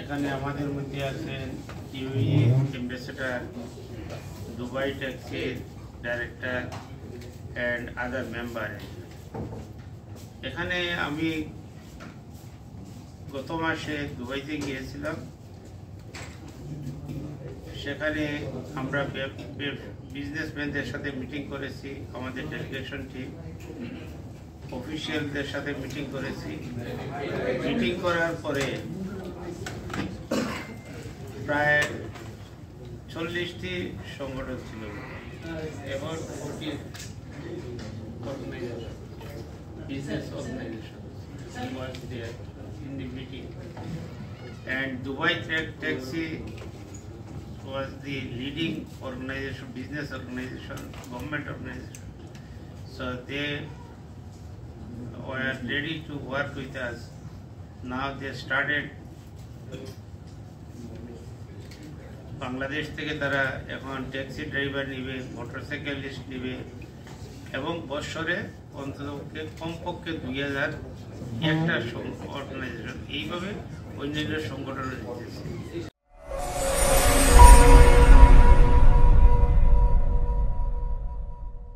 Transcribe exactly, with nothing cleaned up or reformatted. এখানে আমাদের মধ্যে আছেন ইউএই অ্যাম্বাসেডর, দুবাই ট্যাক্সির ডাইরেক্টর অ্যান্ড আদার মেম্বার। এখানে আমি গত মাসে দুবাইতে গিয়েছিলাম, সেখানে আমরা বিজনেসম্যানদের সাথে মিটিং করেছি, আমাদের ডেলিগেশনটি অফিসিয়ালদের সাথে মিটিং করেছি। মিটিং করার পরে প্রায় চল্লিশটি সংগঠন ছিল, এবং business organization was there in the meeting, and Dubai Taxi was the leading organization, business organization, government organization. So they were ready to work with us. Now they started Bangladesh থেকে তারা এখন ট্যাক্সি ড্রাইভার নিবে, মোটরসাইকেলিস্ট নিবে, এবং বছরে অন্ততপক্ষে কমপক্ষে দুই হাজার একটা অর্গানাইজেশন এইভাবে অন্যান্য সংগঠনের দিতেছে।